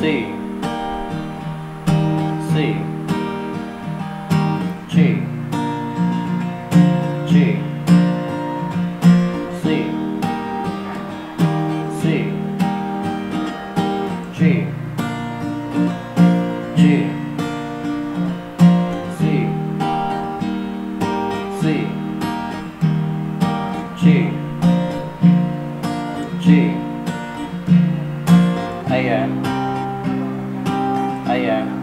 G, A, M, A, M.